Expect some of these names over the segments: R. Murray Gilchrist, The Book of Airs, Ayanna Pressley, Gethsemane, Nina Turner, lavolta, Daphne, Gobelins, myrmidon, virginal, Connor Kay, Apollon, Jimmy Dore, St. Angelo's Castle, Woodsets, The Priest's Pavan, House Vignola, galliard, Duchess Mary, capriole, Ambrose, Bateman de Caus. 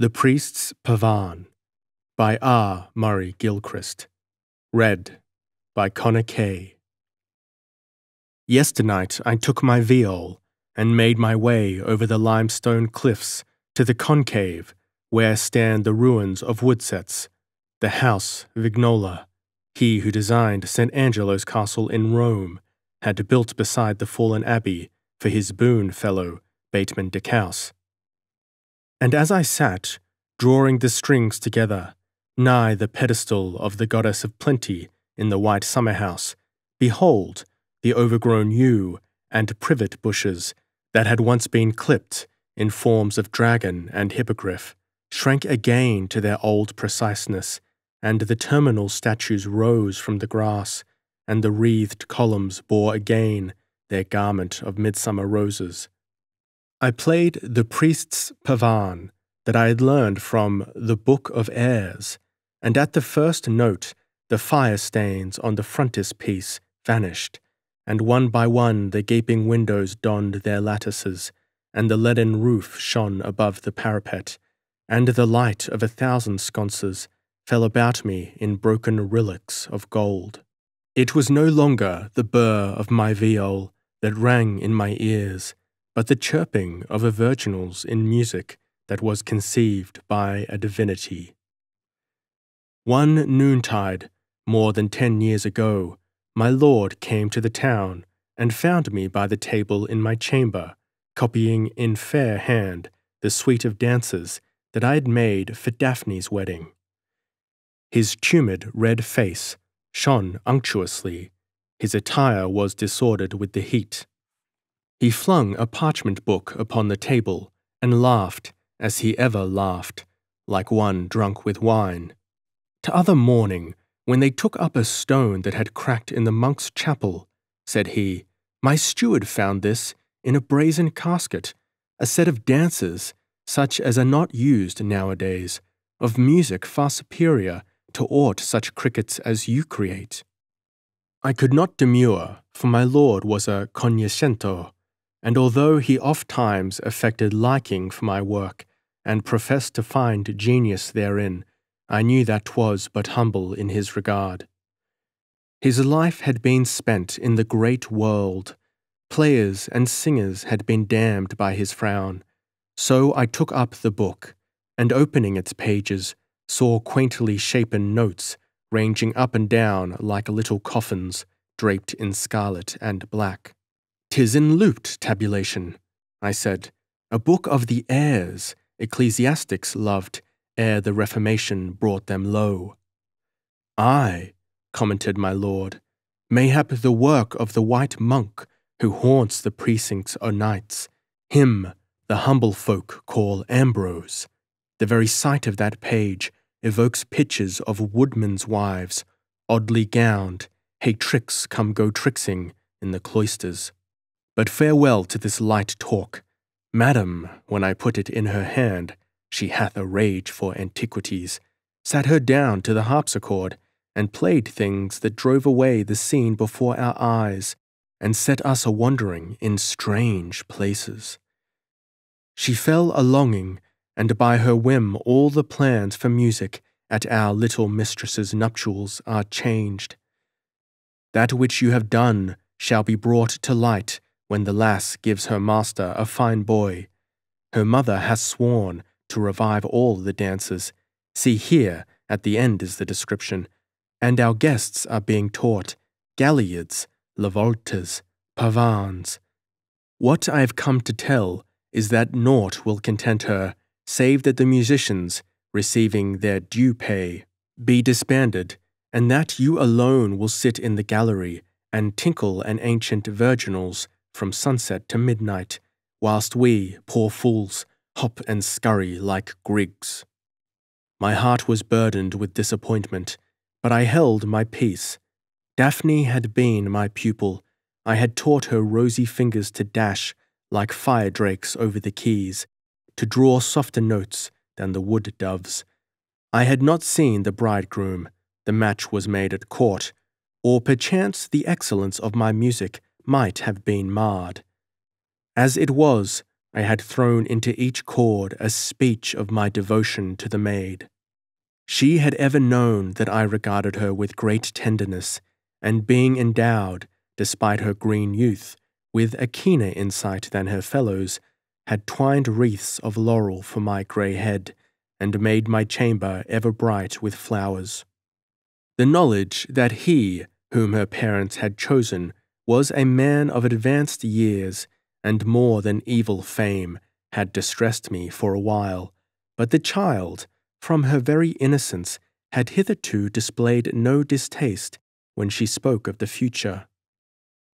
The Priest's Pavan by R. Murray Gilchrist. Read by Connor Kay. Yesternight I took my viol and made my way over the limestone cliffs to the concave where stand the ruins of Woodsets, the House Vignola, he who designed St. Angelo's Castle in Rome, had built beside the fallen abbey for his boon fellow, Bateman de Caus. And as I sat, drawing the strings together, nigh the pedestal of the goddess of plenty in the white summer house, behold, the overgrown yew and privet bushes that had once been clipped in forms of dragon and hippogriff shrank again to their old preciseness, and the terminal statues rose from the grass, and the wreathed columns bore again their garment of midsummer roses. I played The Priest's Pavan that I had learned from The Book of Airs, and at the first note the fire stains on the frontispiece vanished, and one by one the gaping windows donned their lattices, and the leaden roof shone above the parapet, and the light of 1,000 sconces fell about me in broken relics of gold. It was no longer the burr of my viol that rang in my ears, but the chirping of a virginals in music that was conceived by a divinity. One noontide, more than 10 years ago, my lord came to the town and found me by the table in my chamber, copying in fair hand the suite of dances that I had made for Daphne's wedding. His tumid red face shone unctuously, his attire was disordered with the heat. He flung a parchment book upon the table and laughed, as he ever laughed, like one drunk with wine. T'other morning, when they took up a stone that had cracked in the monk's chapel, said he, my steward found this in a brazen casket, a set of dances, such as are not used nowadays, of music far superior to aught such crickets as you create. I could not demur, for my lord was a cognoscente, and although he oft-times affected liking for my work, and professed to find genius therein, I knew that 'twas but humble in his regard. His life had been spent in the great world, players and singers had been damned by his frown, so I took up the book, and opening its pages, saw quaintly shapen notes ranging up and down like little coffins draped in scarlet and black. "'Tis in looped tabulation," I said, "a book of the airs ecclesiastics loved ere the Reformation brought them low." "Ay," commented my lord, "mayhap the work of the white monk who haunts the precincts o' nights, him the humble folk call Ambrose. The very sight of that page evokes pictures of woodmen's wives, oddly gowned, hey tricks come go tricksing in the cloisters. But farewell to this light talk. Madam, when I put it in her hand, she hath a rage for antiquities, sat her down to the harpsichord, and played things that drove away the scene before our eyes, and set us a-wandering in strange places. She fell a-longing, and by her whim all the plans for music at our little mistress's nuptials are changed. That which you have done shall be brought to light when the lass gives her master a fine boy. Her mother has sworn to revive all the dances. See here, at the end is the description. And our guests are being taught galliards, lavoltas, pavans. What I have come to tell is that naught will content her, save that the musicians, receiving their due pay, be disbanded, and that you alone will sit in the gallery and tinkle an ancient virginals from sunset to midnight, whilst we, poor fools, hop and scurry like grigs." My heart was burdened with disappointment, but I held my peace. Daphne had been my pupil. I had taught her rosy fingers to dash like fire drakes over the keys, to draw softer notes than the wood doves. I had not seen the bridegroom, the match was made at court, or perchance the excellence of my music might have been marred. As it was, I had thrown into each chord a speech of my devotion to the maid. She had ever known that I regarded her with great tenderness, and being endowed, despite her green youth, with a keener insight than her fellows, had twined wreaths of laurel for my grey head, and made my chamber ever bright with flowers. The knowledge that he, whom her parents had chosen, was a man of advanced years and more than evil fame, had distressed me for a while, but the child, from her very innocence, had hitherto displayed no distaste when she spoke of the future.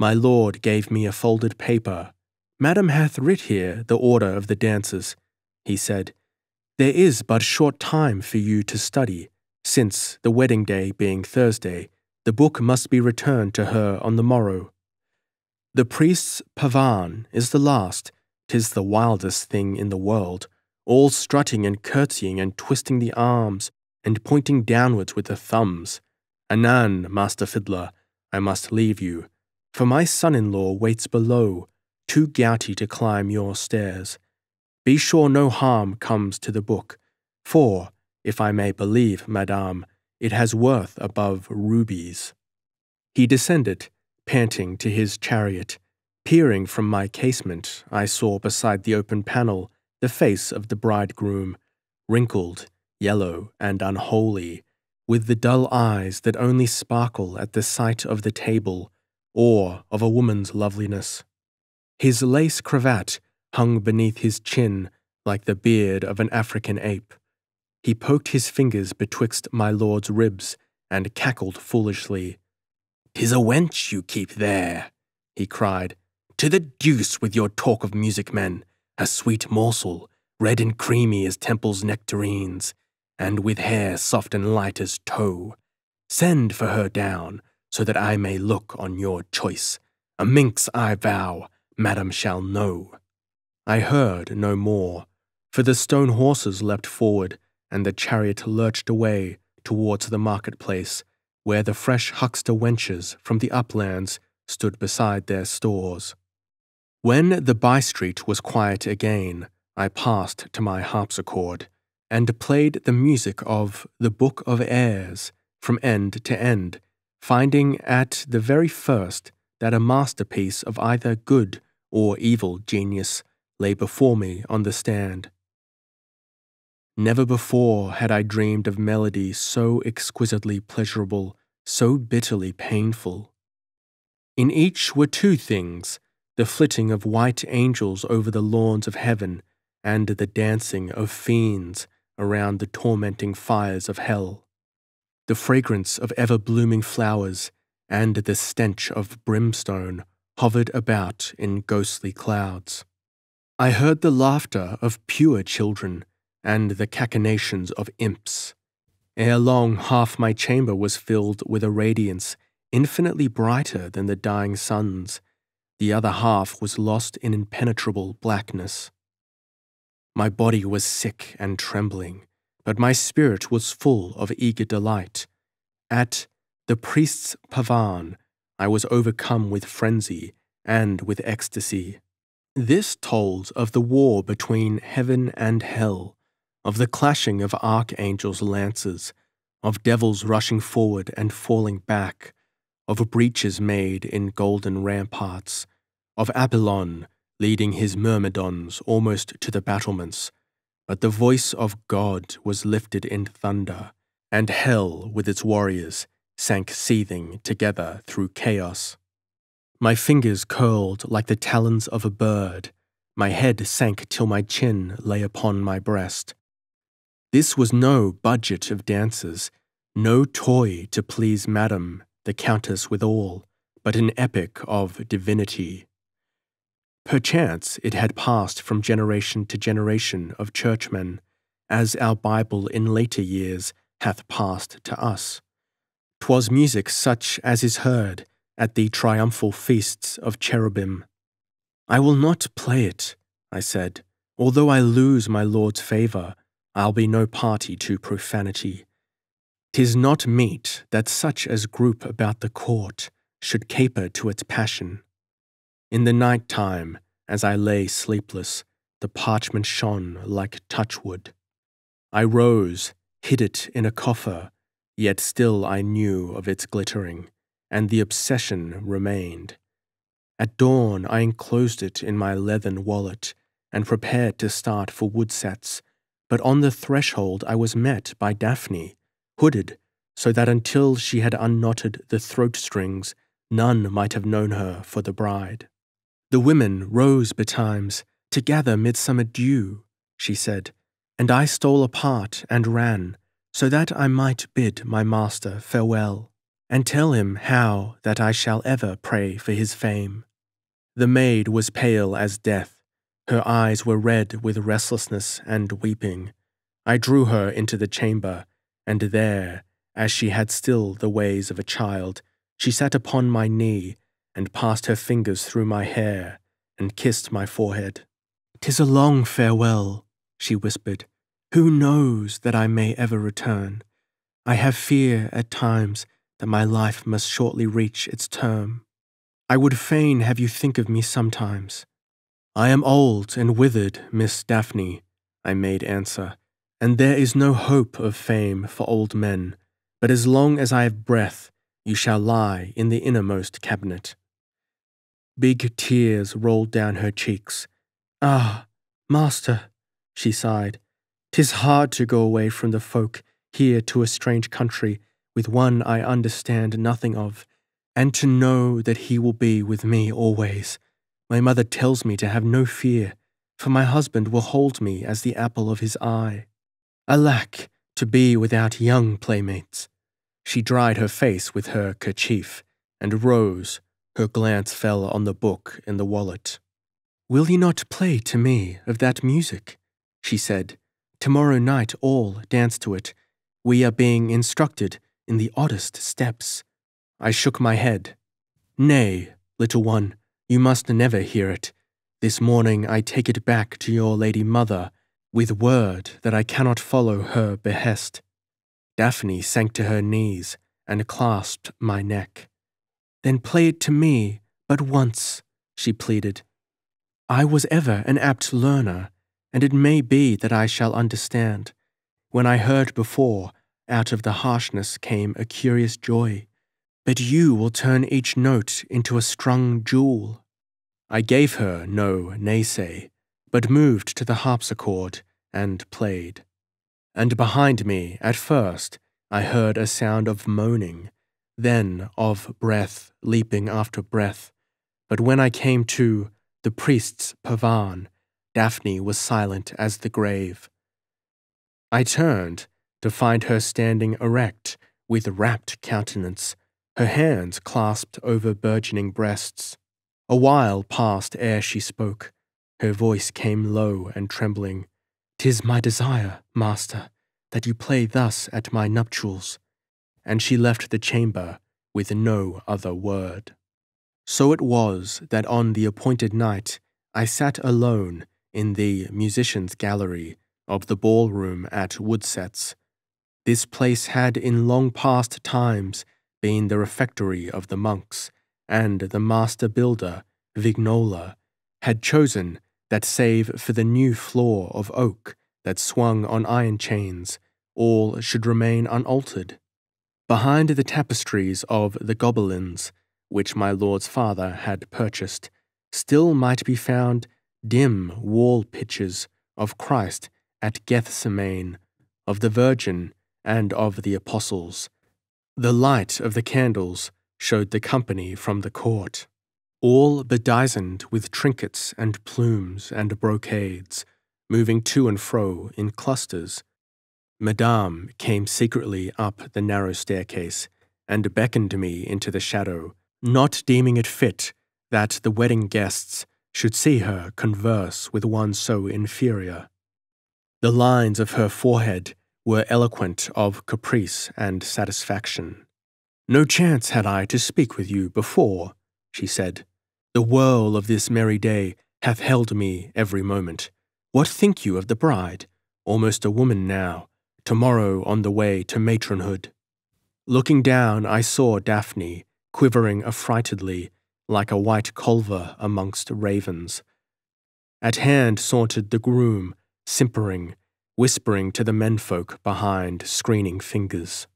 My lord gave me a folded paper. "Madam hath writ here the order of the dances," he said. "There is but short time for you to study, since, the wedding day being Thursday, the book must be returned to her on the morrow. The Priest's Pavan is the last, 'tis the wildest thing in the world, all strutting and curtsying and twisting the arms and pointing downwards with the thumbs. Anan, master fiddler, I must leave you, for my son-in-law waits below, too gouty to climb your stairs. Be sure no harm comes to the book, for, if I may believe, madame, it has worth above rubies." He descended, panting, to his chariot. Peering from my casement, I saw beside the open panel the face of the bridegroom, wrinkled, yellow, and unholy, with the dull eyes that only sparkle at the sight of the table or of a woman's loveliness. His lace cravat hung beneath his chin like the beard of an African ape. He poked his fingers betwixt my lord's ribs and cackled foolishly. "'Tis a wench you keep there," he cried. "To the deuce with your talk of music, men. A sweet morsel, red and creamy as Temple's nectarines, and with hair soft and light as tow. Send for her down, so that I may look on your choice. A minx, I vow, madam shall know." I heard no more, for the stone horses leapt forward, and the chariot lurched away towards the marketplace, where the fresh huckster wenches from the uplands stood beside their stores. When the by-street was quiet again, I passed to my harpsichord, and played the music of The Book of Airs from end to end, finding at the very first that a masterpiece of either good or evil genius lay before me on the stand. Never before had I dreamed of melody so exquisitely pleasurable, so bitterly painful. In each were two things: the flitting of white angels over the lawns of heaven, and the dancing of fiends around the tormenting fires of hell. The fragrance of ever-blooming flowers and the stench of brimstone hovered about in ghostly clouds. I heard the laughter of pure children and the cachinnations of imps. Ere long, half my chamber was filled with a radiance infinitely brighter than the dying sun's. The other half was lost in impenetrable blackness. My body was sick and trembling, but my spirit was full of eager delight. At the Priest's Pavan, I was overcome with frenzy and with ecstasy. This told of the war between heaven and hell, of the clashing of archangels' lances, of devils rushing forward and falling back, of breaches made in golden ramparts, of Apollon leading his myrmidons almost to the battlements, but the voice of God was lifted in thunder, and hell with its warriors sank seething together through chaos. My fingers curled like the talons of a bird, my head sank till my chin lay upon my breast. This was no budget of dances, no toy to please Madame the Countess withal, but an epic of divinity. Perchance it had passed from generation to generation of churchmen, as our Bible in later years hath passed to us. 'Twas music such as is heard at the triumphal feasts of cherubim. "I will not play it," I said. "Although I lose my Lord's favour, I'll be no party to profanity. 'Tis not meet that such as group about the court should caper to its passion." In the night time, as I lay sleepless, The parchment shone like touchwood. I rose, hid it in a coffer, yet still I knew of its glittering, and the obsession remained. At dawn I enclosed it in my leathern wallet and prepared to start for Woodsets, but on the threshold I was met by Daphne, hooded, so that until she had unknotted the throat strings, none might have known her for the bride. The women rose betimes to gather midsummer dew, she said, and I stole apart and ran, so that I might bid my master farewell, and tell him how that I shall ever pray for his fame. The maid was pale as death, her eyes were red with restlessness and weeping. I drew her into the chamber, and there, as she had still the ways of a child, she sat upon my knee, and passed her fingers through my hair, and kissed my forehead. "'Tis a long farewell," she whispered. "Who knows that I may ever return? I have fear at times that my life must shortly reach its term. I would fain have you think of me sometimes." "I am old and withered, Miss Daphne," I made answer, "and there is no hope of fame for old men, but as long as I have breath, you shall lie in the innermost cabinet." Big tears rolled down her cheeks. "Ah, master," she sighed, "'tis hard to go away from the folk here to a strange country with one I understand nothing of, and to know that he will be with me always. My mother tells me to have no fear, for my husband will hold me as the apple of his eye. Alack, to be without young playmates." She dried her face with her kerchief, and rose. Her glance fell on the book in the wallet. "Will you not play to me of that music?" she said. "Tomorrow night all dance to it. We are being instructed in the oddest steps." I shook my head. "Nay, little one, you must never hear it. This morning I take it back to your lady mother, with word that I cannot follow her behest." Daphne sank to her knees and clasped my neck. "Then play it to me but once," she pleaded. "I was ever an apt learner, and it may be that I shall understand." When I heard before, out of the harshness came a curious joy. "But you will turn each note into a strung jewel." I gave her no naysay, but moved to the harpsichord and played. And behind me, at first, I heard a sound of moaning, then of breath leaping after breath. But when I came to The Priest's Pavan, Daphne was silent as the grave. I turned to find her standing erect, with rapt countenance, her hands clasped over burgeoning breasts. A while passed ere she spoke. Her voice came low and trembling. "'Tis my desire, master, that you play thus at my nuptials." And she left the chamber with no other word. So it was that on the appointed night I sat alone in the musicians' gallery of the ballroom at Woodsets. This place had in long past times been the refectory of the monks, and the master builder, Vignola, had chosen that save for the new floor of oak that swung on iron chains, all should remain unaltered. Behind the tapestries of the Gobelins, which my lord's father had purchased, still might be found dim wall pictures of Christ at Gethsemane, of the Virgin, and of the Apostles. The light of the candles showed the company from the court, all bedizened with trinkets and plumes and brocades, moving to and fro in clusters. Madame came secretly up the narrow staircase and beckoned me into the shadow, not deeming it fit that the wedding guests should see her converse with one so inferior. The lines of her forehead were eloquent of caprice and satisfaction. "No chance had I to speak with you before," she said. "The whirl of this merry day hath held me every moment. What think you of the bride, almost a woman now, tomorrow on the way to matronhood?" Looking down, I saw Daphne, quivering affrightedly, like a white culver amongst ravens. At hand sauntered the groom, simpering, whispering to the menfolk behind screening fingers.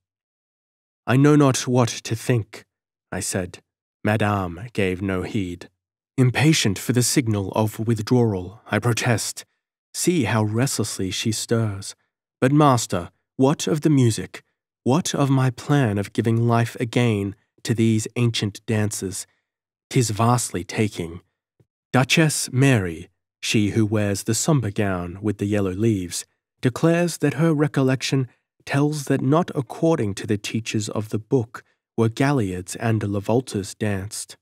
"I know not what to think," I said. Madame gave no heed. Impatient for the signal of withdrawal, I protest. See how restlessly she stirs. But, master, what of the music? What of my plan of giving life again to these ancient dances? 'Tis vastly taking. Duchess Mary, she who wears the sombre gown with the yellow leaves, declares that her recollection tells that not according to the teachers of the book were galliards and lavoltas danced.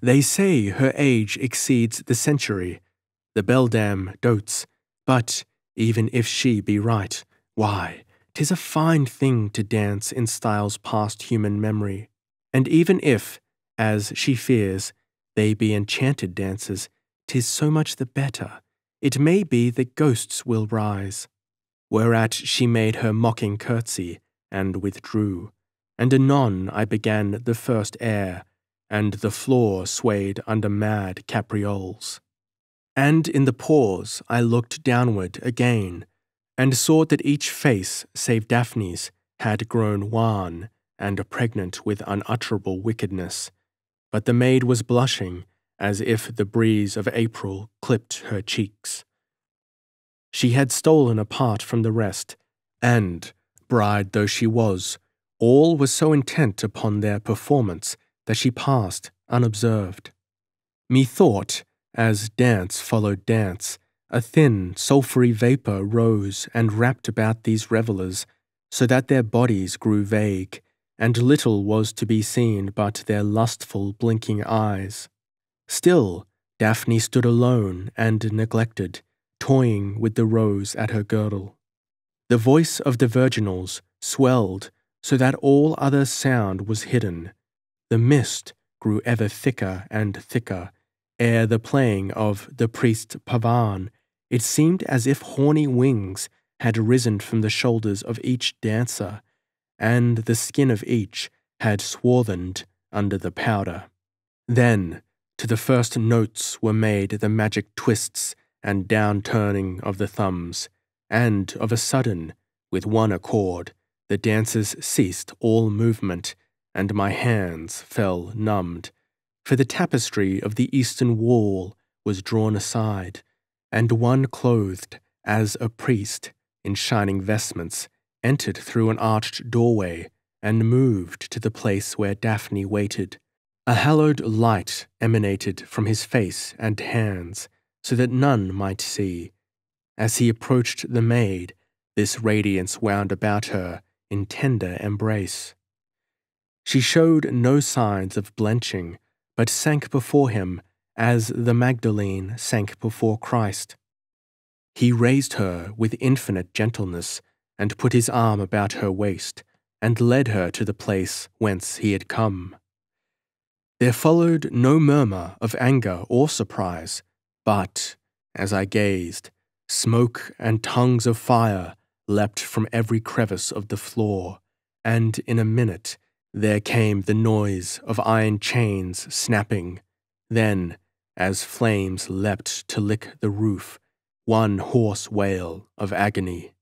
They say her age exceeds the century. The beldam dotes, but even if she be right, why, 'tis a fine thing to dance in styles past human memory. And even if, as she fears, they be enchanted dances, 'tis so much the better. It may be that ghosts will rise. Whereat she made her mocking curtsy, and withdrew. And anon I began the first air, and the floor swayed under mad caprioles. And in the pause I looked downward again, and saw that each face, save Daphne's, had grown wan, and pregnant with unutterable wickedness. But the maid was blushing, as if the breeze of April clipped her cheeks. She had stolen apart from the rest, and, bride though she was, all was so intent upon their performance that she passed unobserved. Methought, as dance followed dance, a thin, sulphury vapour rose and wrapped about these revellers, so that their bodies grew vague, and little was to be seen but their lustful, blinking eyes. Still, Daphne stood alone and neglected, toying with the rose at her girdle. The voice of the virginals swelled so that all other sound was hidden. The mist grew ever thicker and thicker. Ere the playing of The Priest's Pavan, it seemed as if horny wings had risen from the shoulders of each dancer, and the skin of each had swarthened under the powder. Then, to the first notes were made the magic twists and down-turning of the thumbs, and of a sudden, with one accord, the dancers ceased all movement, and my hands fell numbed, for the tapestry of the eastern wall was drawn aside, and one clothed as a priest in shining vestments entered through an arched doorway and moved to the place where Daphne waited. A hallowed light emanated from his face and hands, so that none might see. As he approached the maid, this radiance wound about her in tender embrace. She showed no signs of blenching, but sank before him as the Magdalene sank before Christ. He raised her with infinite gentleness and put his arm about her waist and led her to the place whence he had come. There followed no murmur of anger or surprise, but, as I gazed, smoke and tongues of fire leapt from every crevice of the floor, and in a minute there came the noise of iron chains snapping. Then, as flames leapt to lick the roof, one hoarse wail of agony.